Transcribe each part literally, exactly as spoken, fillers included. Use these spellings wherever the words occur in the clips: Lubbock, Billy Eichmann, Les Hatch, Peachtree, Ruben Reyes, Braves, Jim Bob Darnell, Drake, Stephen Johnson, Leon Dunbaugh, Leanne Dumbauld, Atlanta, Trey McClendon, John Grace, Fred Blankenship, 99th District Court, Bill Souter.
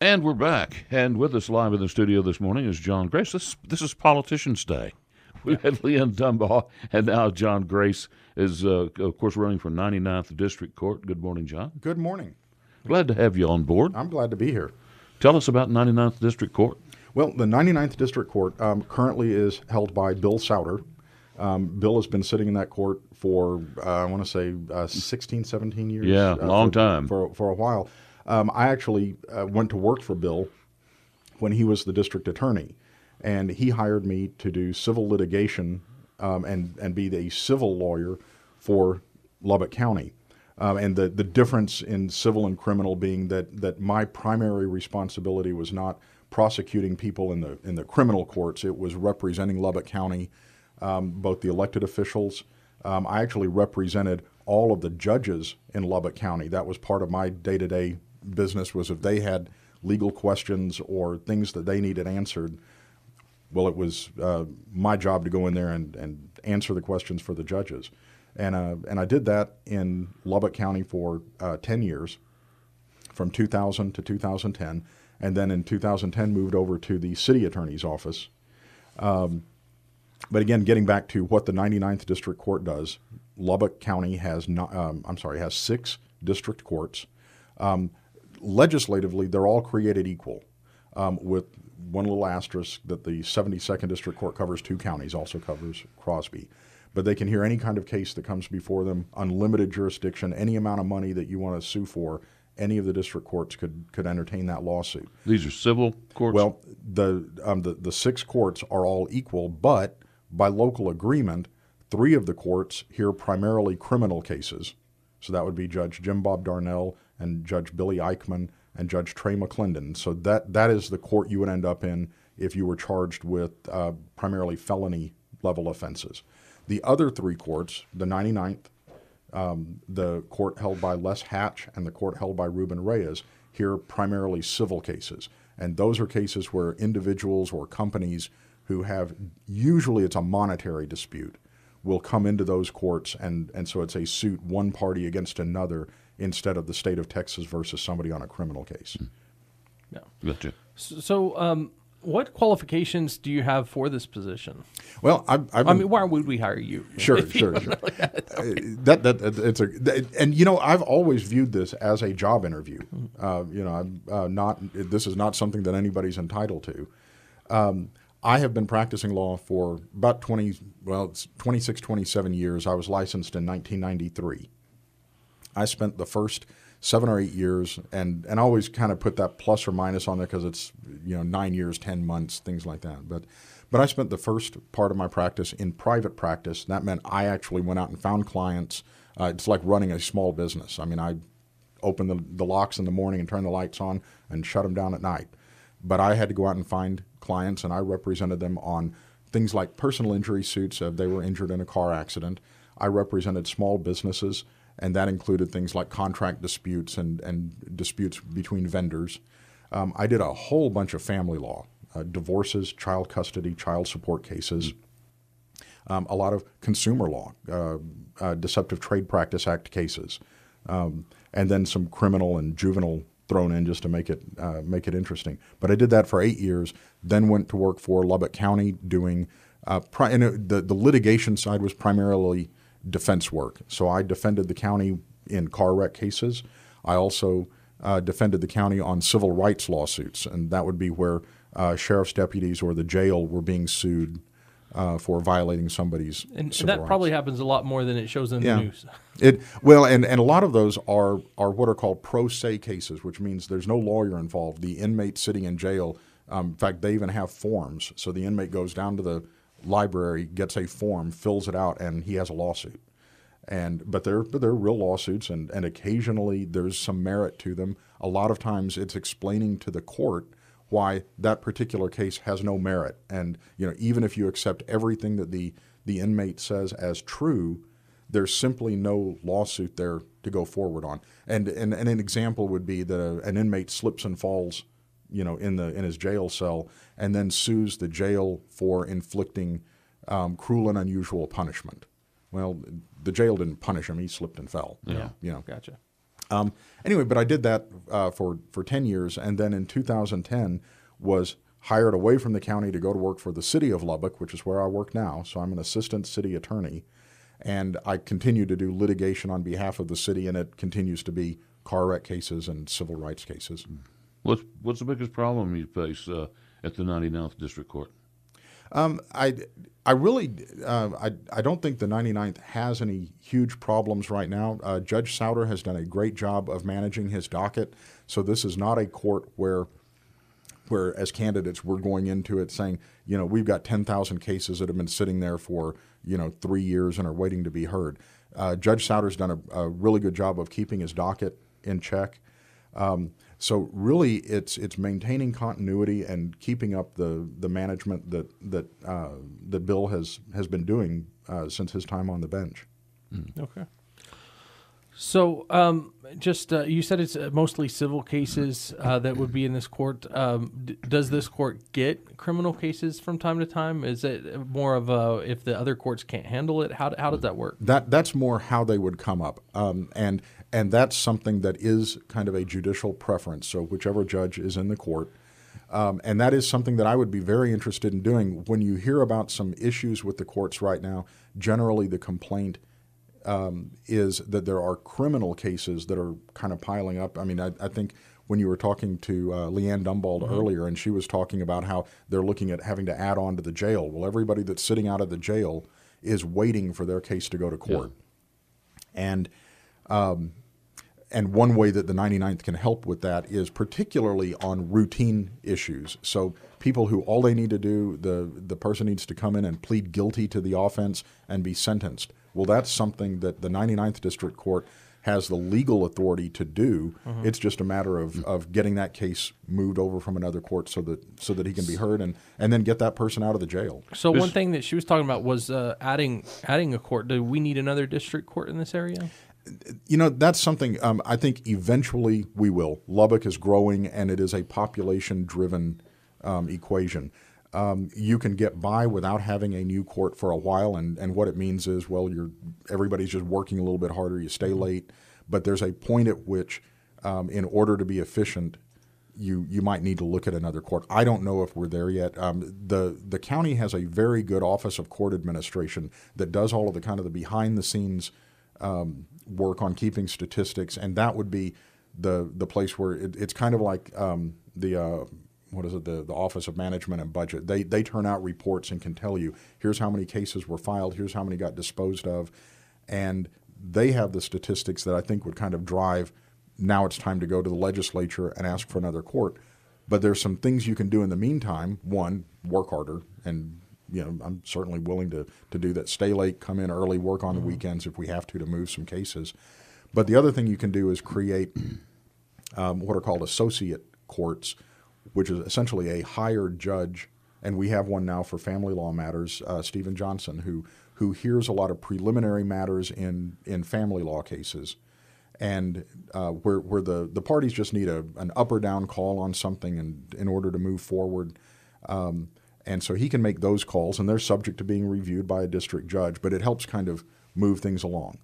And we're back. And with us live in the studio this morning is John Grace. This, this is Politicians Day. We've had Leon Dunbaugh, and now John Grace is, uh, of course, running for ninety-ninth District Court. Good morning, John. Good morning. Glad to have you on board. I'm glad to be here. Tell us about ninety-ninth District Court. Well, the ninety-ninth District Court um, currently is held by Bill Souter. Um, Bill has been sitting in that court for, uh, I want to say, uh, sixteen, seventeen years. Yeah, a uh, long for, time. For, for a while. Um, I actually uh, went to work for Bill when he was the district attorney, and he hired me to do civil litigation um, and, and be the civil lawyer for Lubbock County. Um, and the, the difference in civil and criminal being that, that my primary responsibility was not prosecuting people in the, in the criminal courts. It was representing Lubbock County, um, both the elected officials. Um, I actually represented all of the judges in Lubbock County. That was part of my day-to-day business, was if they had legal questions or things that they needed answered, well, it was uh, my job to go in there and, and answer the questions for the judges. And, uh, and I did that in Lubbock County for uh, ten years, from two thousand to two thousand ten, and then in two thousand ten moved over to the city attorney's office. Um, but again, getting back to what the ninety-ninth District Court does, Lubbock County has not, um, I'm sorry, has six district courts. Um, legislatively, they're all created equal, um, with one little asterisk that the seventy-second District Court covers two counties, also covers Crosby. But they can hear any kind of case that comes before them, unlimited jurisdiction, any amount of money that you want to sue for. Any of the district courts could, could entertain that lawsuit. These are civil courts? Well, the, um, the, the six courts are all equal, but by local agreement, three of the courts hear primarily criminal cases. So that would be Judge Jim Bob Darnell and Judge Billy Eichmann and Judge Trey McClendon. So that, that is the court you would end up in if you were charged with uh, primarily felony-level offenses. The other three courts, the ninety-ninth, um, the court held by Les Hatch, and the court held by Ruben Reyes, hear primarily civil cases. And those are cases where individuals or companies who have, usually it's a monetary dispute, will come into those courts, and, and so it's a suit one party against another instead of the state of Texas versus somebody on a criminal case. Yeah. Gotcha. So um, what qualifications do you have for this position? Well, I've, I've I mean, why would we hire you? Sure, sure, you sure. Uh, that, that, it's a, that, and, you know, I've always viewed this as a job interview. Uh, you know, I'm uh, not, this is not something that anybody's entitled to. Um, I have been practicing law for about twenty, well, it's twenty-six, twenty-seven years. I was licensed in nineteen ninety-three. I spent the first seven or eight years, and, and I always kind of put that plus or minus on there because it's, you know, nine years, ten months, things like that. But, but I spent the first part of my practice in private practice. That meant I actually went out and found clients. Uh, it's like running a small business. I mean, I opened the, the locks in the morning and turned the lights on and shut them down at night. But I had to go out and find clients, and I represented them on things like personal injury suits if they were injured in a car accident. I represented small businesses, and that included things like contract disputes and, and disputes between vendors. Um, I did a whole bunch of family law, uh, divorces, child custody, child support cases, um, a lot of consumer law, uh, uh, Deceptive Trade Practice Act cases, um, and then some criminal and juvenile thrown in just to make it uh, make it interesting. But I did that for eight years, then went to work for Lubbock County doing, uh, pri and it, the, the litigation side was primarily defense work. So I defended the county in car wreck cases. I also uh, defended the county on civil rights lawsuits, and that would be where uh, sheriff's deputies or the jail were being sued Uh, for violating somebody's and civil that rights. Probably happens a lot more than it shows in yeah. the news. It well, and, and a lot of those are are what are called pro se cases, which means there's no lawyer involved. The inmate sitting in jail, um, in fact, they even have forms. So the inmate goes down to the library, gets a form, fills it out, and he has a lawsuit. And but they're but they're real lawsuits, and and occasionally there's some merit to them. A lot of times it's explaining to the court why that particular case has no merit. And, you know, even if you accept everything that the, the inmate says as true, there's simply no lawsuit there to go forward on. And, and, and an example would be that a, an inmate slips and falls, you know, in, the, in his jail cell and then sues the jail for inflicting um, cruel and unusual punishment. Well, the jail didn't punish him. He slipped and fell. Yeah. You know. Gotcha. Um, anyway, but I did that uh, for, for ten years, and then in two thousand ten was hired away from the county to go to work for the city of Lubbock, which is where I work now. So I'm an assistant city attorney, and I continue to do litigation on behalf of the city, and it continues to be car wreck cases and civil rights cases. What's, what's the biggest problem you face uh, at the ninety-ninth District Court? Um, I, I really uh, I, I don't think the ninety-ninth has any huge problems right now. Uh, Judge Souter has done a great job of managing his docket, so this is not a court where where as candidates we're going into it saying, you know, we've got ten thousand cases that have been sitting there for, you know, three years and are waiting to be heard. Uh, Judge Souter's done a, a really good job of keeping his docket in check. Um, So really, it's it's maintaining continuity and keeping up the the management that that uh, that Bill has has been doing uh, since his time on the bench. Mm. Okay. So um, just uh, you said it's mostly civil cases uh, that would be in this court. Um, d- does this court get criminal cases from time to time? Is it more of a, if the other courts can't handle it? How how does that work? That that's more how they would come up, um, and. And that's something that is kind of a judicial preference, so whichever judge is in the court. Um, and that is something that I would be very interested in doing. When you hear about some issues with the courts right now, generally the complaint um, is that there are criminal cases that are kind of piling up. I mean, I, I think when you were talking to uh, Leanne Dumbauld mm-hmm. earlier, and she was talking about how they're looking at having to add on to the jail. Well, everybody that's sitting out of the jail is waiting for their case to go to court. Yeah. And... Um, and one way that the ninety-ninth can help with that is particularly on routine issues. So people who all they need to do, the, the person needs to come in and plead guilty to the offense and be sentenced. Well, that's something that the ninety-ninth District Court has the legal authority to do. Uh-huh. It's just a matter of, of getting that case moved over from another court so that so that he can be heard and, and then get that person out of the jail. So one thing that she was talking about was uh, adding adding a court. Do we need another district court in this area? You know, that's something um, I think eventually we will. Lubbock is growing, and it is a population-driven um, equation. Um, you can get by without having a new court for a while, and, and what it means is, well, you're everybody's just working a little bit harder. You stay late, but there's a point at which, um, in order to be efficient, you you might need to look at another court. I don't know if we're there yet. Um, the the county has a very good Office of Court Administration that does all of the kind of the behind-the-scenes Um, work on keeping statistics, and that would be the the place where it, it's kind of like um, the uh, what is it the the Office of Management and Budget. They they turn out reports and can tell you here's how many cases were filed, here's how many got disposed of, and they have the statistics that I think would kind of drive. Now it's time to go to the legislature and ask for another court, but there's some things you can do in the meantime. One, work harder and. You know, I'm certainly willing to, to do that. Stay late, come in early, work on the mm-hmm. weekends if we have to to move some cases. But the other thing you can do is create um, what are called associate courts, which is essentially a hired judge. And we have one now for family law matters, uh, Stephen Johnson, who who hears a lot of preliminary matters in, in family law cases. And uh, where, where the, the parties just need a, an up or down call on something in, in order to move forward. Um And so he can make those calls, and they're subject to being reviewed by a district judge, but it helps kind of move things along.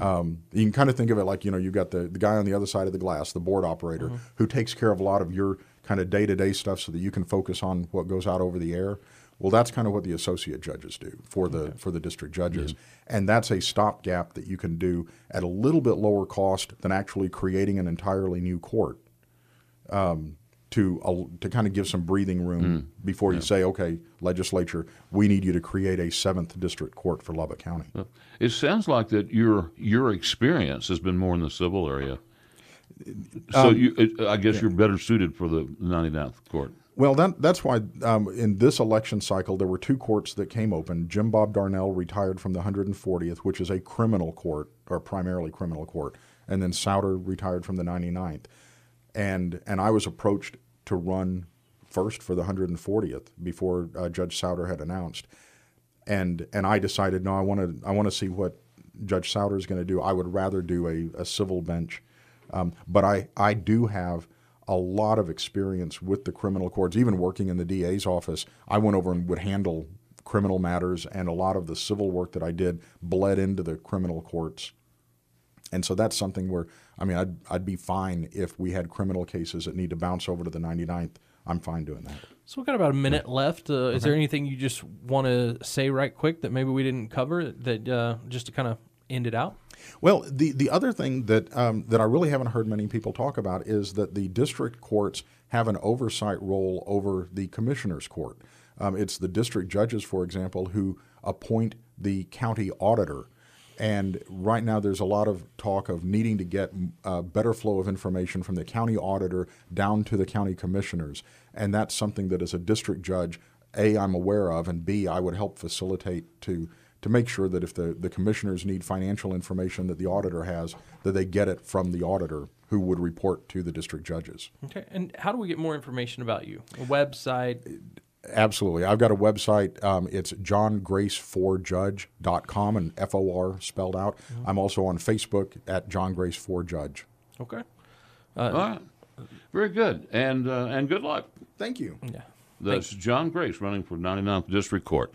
Um, you can kind of think of it like, you know, you've got the, the guy on the other side of the glass, the board operator, mm-hmm. who takes care of a lot of your kind of day-to-day stuff so that you can focus on what goes out over the air. Well, that's kind of what the associate judges do for the, okay. for the district judges. Mm-hmm. And that's a stopgap that you can do at a little bit lower cost than actually creating an entirely new court. Um, to uh, to kind of give some breathing room mm. before yeah. you say, okay, legislature, we need you to create a seventh district court for Lubbock County. Well, it sounds like that your your experience has been more in the civil area. So um, you, it, I guess yeah. you're better suited for the ninety-ninth court. Well, that, that's why um, in this election cycle there were two courts that came open. Jim Bob Darnell retired from the one hundred fortieth, which is a criminal court, or primarily criminal court, and then Souter retired from the ninety-ninth. And and I was approached to run first for the one hundred fortieth before uh, Judge Souter had announced, and and I decided no, I want to I want to see what Judge Souter is going to do. I would rather do a, a civil bench, um, but I I do have a lot of experience with the criminal courts. Even working in the D A's office, I went over and would handle criminal matters, and a lot of the civil work that I did bled into the criminal courts. And so that's something where, I mean, I'd, I'd be fine if we had criminal cases that need to bounce over to the ninety-ninth. I'm fine doing that. So we've got about a minute left. Uh, okay. Is there anything you just want to say right quick that maybe we didn't cover that uh, just to kind of end it out? Well, the, the other thing that um, that I really haven't heard many people talk about is that the district courts have an oversight role over the commissioner's court. Um, it's the district judges, for example, who appoint the county auditor. And right now there's a lot of talk of needing to get a better flow of information from the county auditor down to the county commissioners. And that's something that as a district judge, A, I'm aware of, and B, I would help facilitate to to make sure that if the, the commissioners need financial information that the auditor has, that they get it from the auditor who would report to the district judges. Okay. And how do we get more information about you? A website? Absolutely. I've got a website. Um, it's john grace for judge dot com and F O R spelled out. Mm-hmm. I'm also on Facebook at john grace for judge. Okay. Uh, All right. Very good. And, uh, and good luck. Thank you. Yeah. That's John Grace running for ninety-ninth District Court.